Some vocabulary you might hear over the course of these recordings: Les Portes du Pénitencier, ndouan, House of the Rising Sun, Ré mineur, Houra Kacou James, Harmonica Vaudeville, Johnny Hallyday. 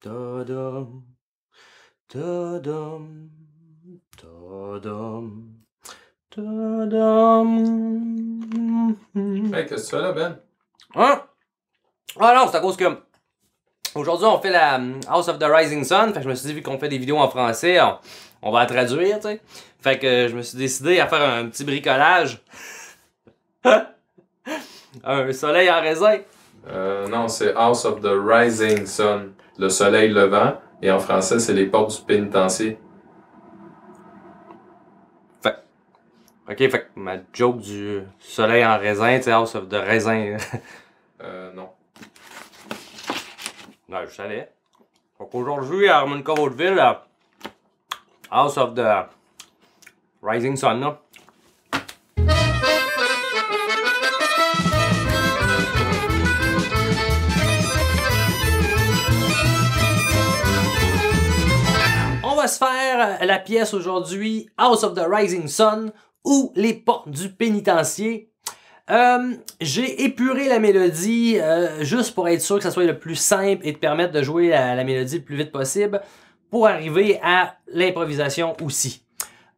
Tadam, tadam, tadam, tadam. Hey, qu'est-ce que tu fais là, Ben? Hein? Ah non, c'est à cause que aujourd'hui on fait la House of the Rising Sun. Fait que je me suis dit, vu qu'on fait des vidéos en français, on va la traduire, tu sais. Fait que je me suis décidé à faire un petit bricolage. Un soleil en raisin. Non, c'est House of the Rising Sun, le soleil levant, et en français, c'est les portes du pénitencier. Fait. Ok, fait que ma joke du soleil en raisin, tu sais, House of the Raisin. Non. Non, je savais. Donc aujourd'hui, à Harmonica Vaudeville, House of the Rising Sun, là. On va se faire la pièce aujourd'hui, House of the Rising Sun ou Les Portes du Pénitencier. J'ai épuré la mélodie juste pour être sûr que ça soit le plus simple et de permettre de jouer la mélodie le plus vite possible pour arriver à l'improvisation aussi.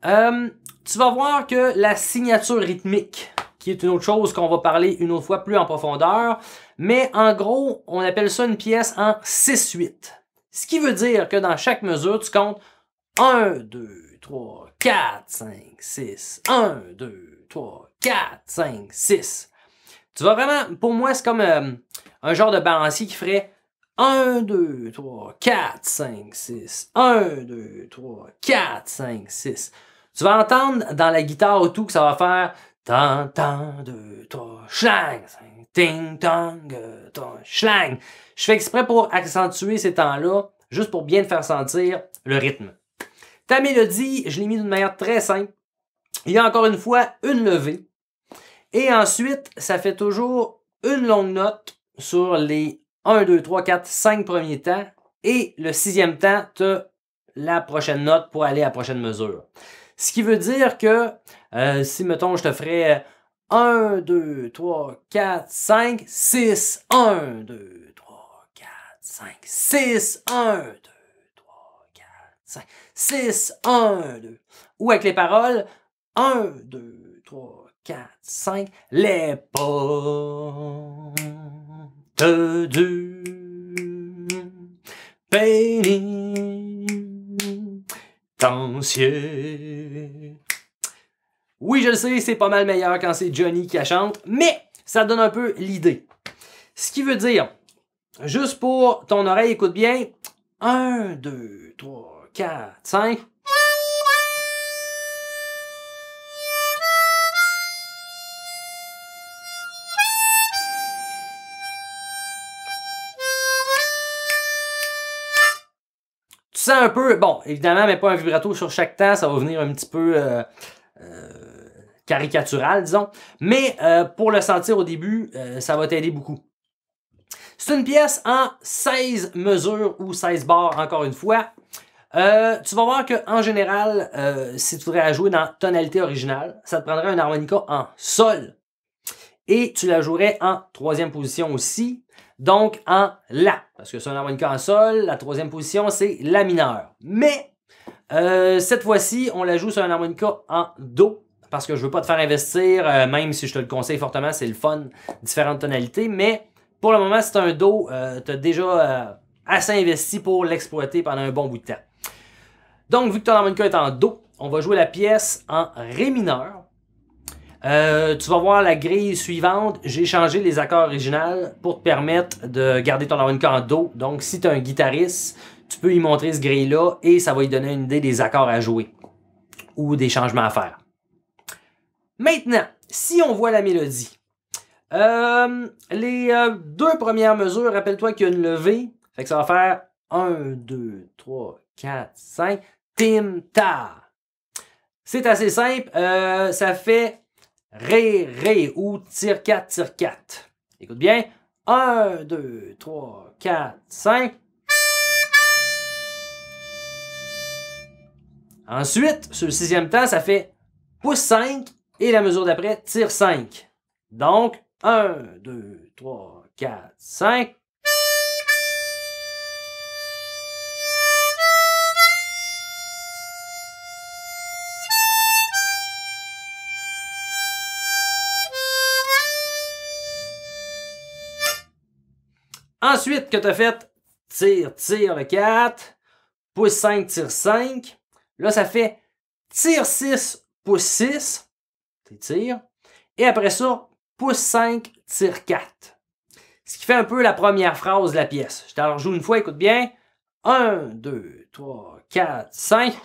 Tu vas voir que la signature rythmique, qui est une autre chose qu'on va parler une autre fois plus en profondeur, mais en gros, on appelle ça une pièce en 6-8. Ce qui veut dire que dans chaque mesure, tu comptes 1, 2, 3, 4, 5, 6. 1, 2, 3, 4, 5, 6. Tu vas vraiment, pour moi, c'est comme un genre de balancier qui ferait 1, 2, 3, 4, 5, 6. 1, 2, 3, 4, 5, 6. Tu vas entendre dans la guitare ou tout que ça va faire tan, tan, 2, 3, schlang, 5. Ting, tang, tang, schlang. Je fais exprès pour accentuer ces temps-là, juste pour bien te faire sentir le rythme. Ta mélodie, je l'ai mis d'une manière très simple. Il y a encore une fois une levée. Et ensuite, ça fait toujours une longue note sur les 1, 2, 3, 4, 5 premiers temps. Et le sixième temps, tu as la prochaine note pour aller à la prochaine mesure. Ce qui veut dire que, si, mettons, je te ferais 1, 2, 3, 4, 5, 6. 1, 2, 3, 4, 5, 6. 1, 2, 3, 4, 5, 6. 1, 2. Ou avec les paroles, 1, 2, 3, 4, 5. Les portes du pénitencier. Oui, je le sais, c'est pas mal meilleur quand c'est Johnny qui la chante, mais ça donne un peu l'idée. Ce qui veut dire, juste pour ton oreille, écoute bien, 1, 2, 3, 4, 5. Tu sens un peu, bon, évidemment, mais pas un vibrato sur chaque temps, ça va venir un petit peu caricatural, disons, mais pour le sentir au début, ça va t'aider beaucoup. C'est une pièce en 16 mesures ou 16 bars, encore une fois. Tu vas voir qu'en général, si tu voudrais la jouer dans tonalité originale, ça te prendrait un harmonica en sol et tu la jouerais en troisième position aussi, donc en la, parce que c'est un harmonica en sol, la troisième position c'est la mineure. Mais cette fois-ci, on la joue sur un harmonica en do, parce que je veux pas te faire investir, même si je te le conseille fortement, c'est le fun, différentes tonalités, mais pour le moment, c'est un do, tu as déjà assez investi pour l'exploiter pendant un bon bout de temps. Donc, vu que ton harmonica est en do, on va jouer la pièce en ré mineur. Tu vas voir la grille suivante, j'ai changé les accords originaux pour te permettre de garder ton harmonica en do, donc si tu es un guitariste, tu peux y montrer ce grille-là et ça va lui donner une idée des accords à jouer ou des changements à faire. Maintenant, si on voit la mélodie, les deux premières mesures, rappelle-toi qu'il y a une levée, fait que ça va faire 1, 2, 3, 4, 5, tim, ta. C'est assez simple, ça fait ré, ré ou tire 4, tire 4. Écoute bien, 1, 2, 3, 4, 5. Ensuite, sur le sixième temps, ça fait pouce 5. Et la mesure d'après, tire 5. Donc, 1, 2, 3, 4, 5. Ensuite, que tu as fait, tire, tire le 4, pouce 5, tire 5. Là, ça fait tire 6, pouce 6, tu tires. Et après ça, pouce 5, tire 4. Ce qui fait un peu la première phrase de la pièce. Je t'en rejoue une fois, écoute bien. 1, 2, 3, 4, 5.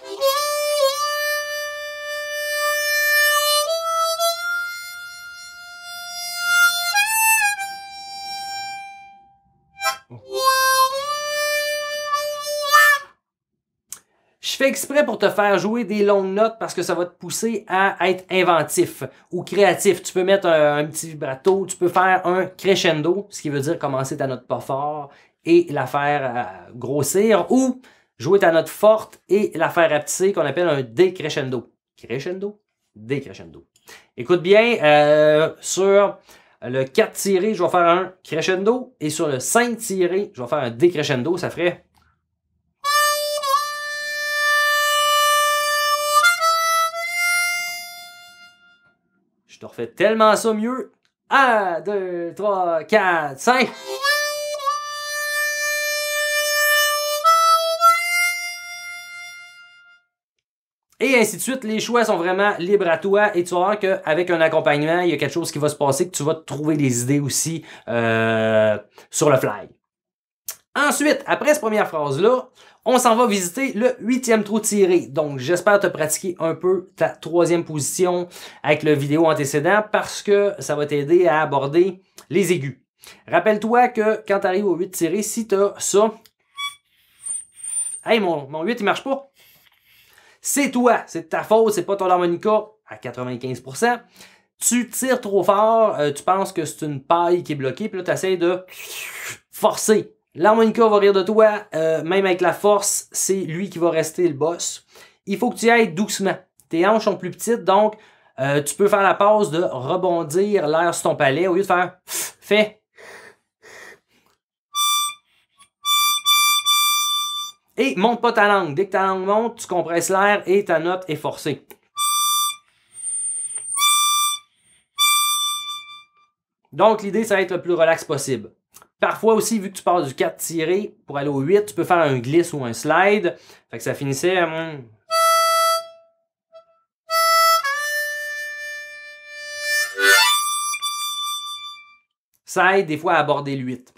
Je fais exprès pour te faire jouer des longues notes parce que ça va te pousser à être inventif ou créatif. Tu peux mettre un petit vibrato, tu peux faire un crescendo, ce qui veut dire commencer ta note pas fort et la faire grossir, ou jouer ta note forte et la faire rapetisser, qu'on appelle un décrescendo. Crescendo, décrescendo. Écoute bien, sur le 4 tiré, je vais faire un crescendo et sur le 5 tiré, je vais faire un décrescendo, ça ferait... Je te refais tellement ça mieux. 1, 2, 3, 4, 5. Et ainsi de suite, les choix sont vraiment libres à toi. Et tu vas voir qu'avec un accompagnement, il y a quelque chose qui va se passer, que tu vas trouver des idées aussi sur le fly. Ensuite, après cette première phrase-là, on s'en va visiter le 8e trou tiré. Donc, j'espère te pratiquer un peu ta 3e position avec le vidéo antécédent parce que ça va t'aider à aborder les aigus. Rappelle-toi que quand tu arrives au 8 tiré, si tu as ça... Hey, mon 8, il marche pas. C'est toi, c'est de ta faute, c'est pas ton harmonica à 95%. Tu tires trop fort, tu penses que c'est une paille qui est bloquée, puis là, tu essaies de forcer. L'harmonica va rire de toi, même avec la force, c'est lui qui va rester le boss. Il faut que tu ailles doucement. Tes hanches sont plus petites, donc tu peux faire la passe de rebondir l'air sur ton palais au lieu de faire « fait ». Et monte pas ta langue. Dès que ta langue monte, tu compresses l'air et ta note est forcée. Donc l'idée, ça va être le plus relax possible. Parfois aussi, vu que tu pars du 4 tiré pour aller au 8, tu peux faire un glisse ou un slide. Fait que ça finissait... Ça aide des fois à aborder le 8.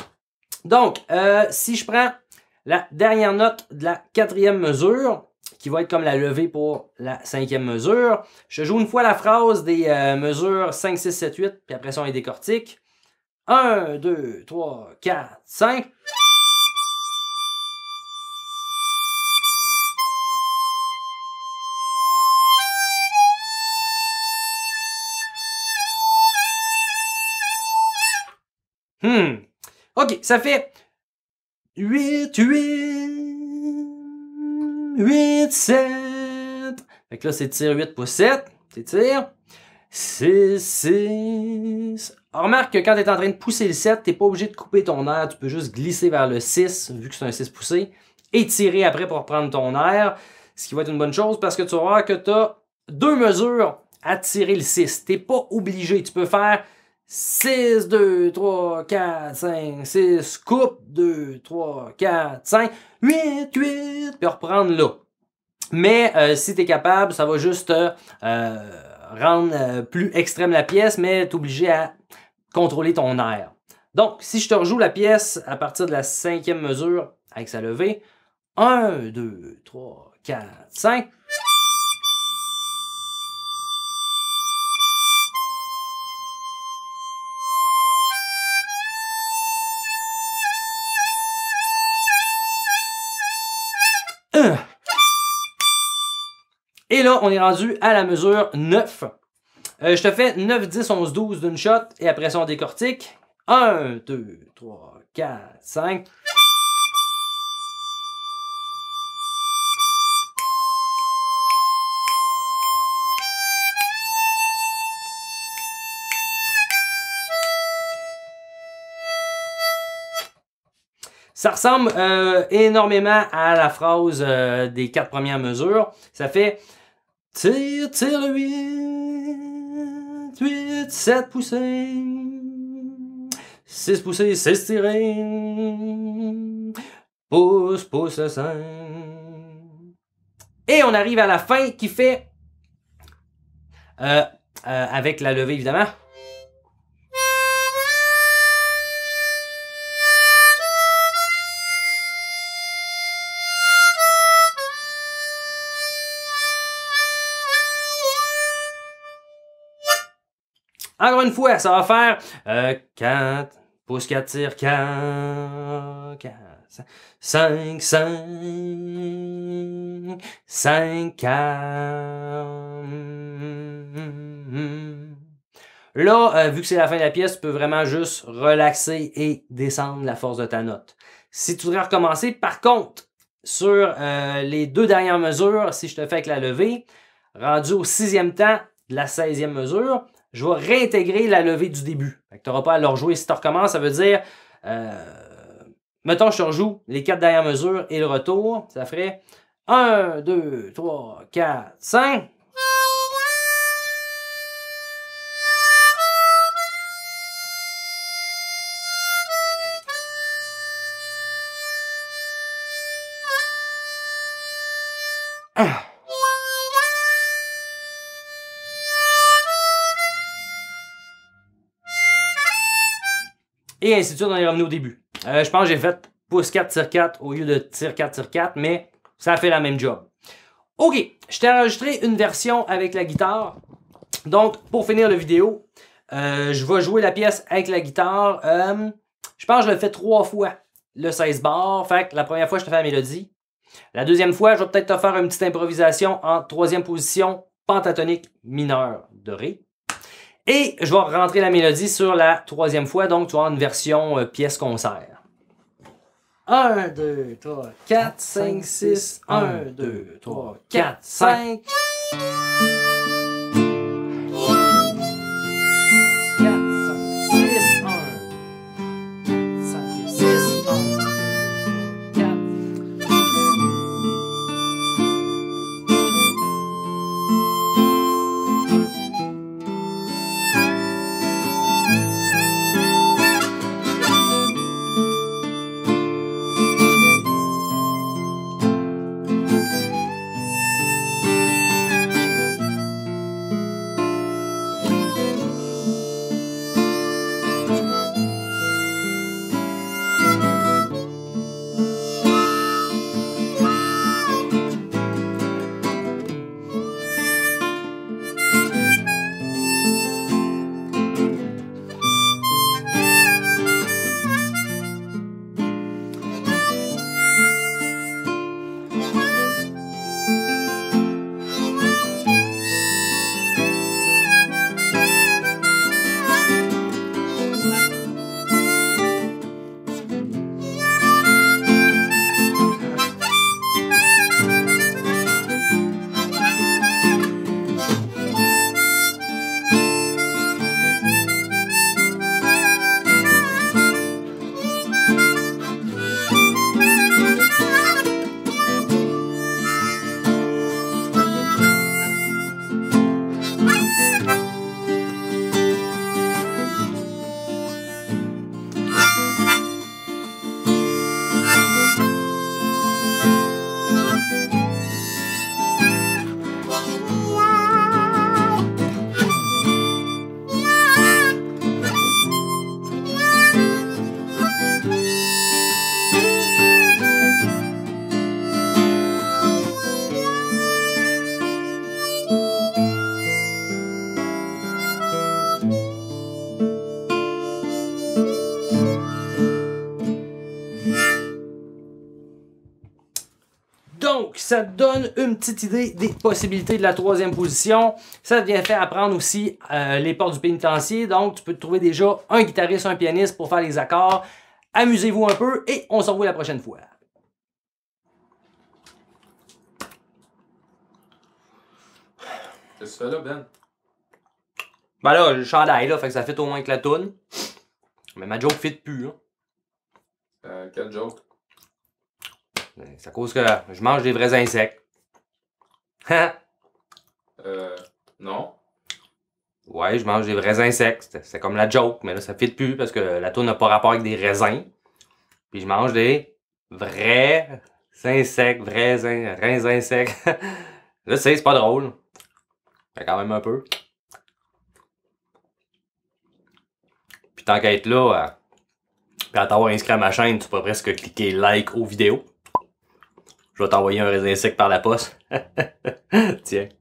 Donc, si je prends la dernière note de la 4e mesure, qui va être comme la levée pour la 5e mesure, je joue une fois la phrase des mesures 5, 6, 7, 8, puis après ça, on les décortique. 1, 2, 3, 4, 5. OK, ça fait 8, 8, 8, 7. Fait que là, c'est tir 8 pour 7. C'est tir. 6, 6. Alors, remarque que quand tu es en train de pousser le 7, tu n'es pas obligé de couper ton air. Tu peux juste glisser vers le 6, vu que c'est un 6 poussé, et tirer après pour reprendre ton air. Ce qui va être une bonne chose parce que tu vas voir que tu as deux mesures à tirer le 6. Tu n'es pas obligé. Tu peux faire 6, 2, 3, 4, 5, 6, coupe, 2, 3, 4, 5, 8, 8, puis reprendre là. Mais si tu es capable, ça va juste... rendre plus extrême la pièce, mais t'obliger à contrôler ton air. Donc, si je te rejoue la pièce à partir de la 5e mesure avec sa levée, 1, 2, 3, 4, 5. Et là, on est rendu à la mesure 9. Je te fais 9, 10, 11, 12 d'une shot et après ça, on décortique. 1, 2, 3, 4, 5. Ça ressemble énormément à la phrase des 4 premières mesures. Ça fait... Tire, tire le 8, 8, 7 poussées, 6 poussées, 6 tirées, pousse, pousse le sein. Et on arrive à la fin qui fait, avec la levée évidemment. Encore une fois, ça va faire 4, pousse 4, tire 4, 5, 5, 5, 4. Là, vu que c'est la fin de la pièce, tu peux vraiment juste relaxer et descendre la force de ta note. Si tu voudrais recommencer, par contre, sur les deux dernières mesures, si je te fais avec la levée, rendu au 6e temps de la 16e mesure, je vais réintégrer la levée du début. Tu n'auras pas à le rejouer. Si tu recommences, ça veut dire, mettons, je te rejoue les 4 dernières mesures et le retour. Ça ferait 1, 2, 3, 4, 5. Ah. Et ainsi de suite, on est revenu au début. Je pense que j'ai fait pouce 4, tire 4 au lieu de tire 4, tire 4, mais ça fait la même job. OK, je t'ai enregistré une version avec la guitare. Donc, pour finir la vidéo, je vais jouer la pièce avec la guitare. Je pense que je le fais 3 fois, le 16 bars. Fait que la première fois, je te fais la mélodie. La deuxième fois, je vais peut-être te faire une petite improvisation en 3e position pentatonique mineure de Ré. Et je vais rentrer la mélodie sur la 3e fois, donc tu vas avoir une version pièce-concert. 1, 2, 3, 4, 5, 6. 1, 2, 3, 4, 5. 4, 5, 6, 1. 5, 6, 1. 4. Ça te donne une petite idée des possibilités de la 3e position. Ça te vient faire apprendre aussi les portes du pénitencier. Donc, tu peux te trouver déjà un guitariste, un pianiste pour faire les accords. Amusez-vous un peu et on se revoit la prochaine fois. Qu'est-ce que tu fais là, Ben? Ben là, le chandail, là, fait que ça fit au moins avec la toune. Mais ma joke fit plus, hein. Quelle joke? C'est à cause que je mange des vrais insectes. Non. ouais, je mange des raisins secs. C'est comme la joke, mais là, ça ne fit plus parce que la toune n'a pas rapport avec des raisins. Puis je mange des vrais secs, raisins secs. Là, tu sais, c'est pas drôle. Fait quand même un peu. Puis tant qu'à être là, puis à t'avoir inscrit à ma chaîne, tu peux presque cliquer like aux vidéos. Je vais t'envoyer un raisin sec par la poste. Tiens.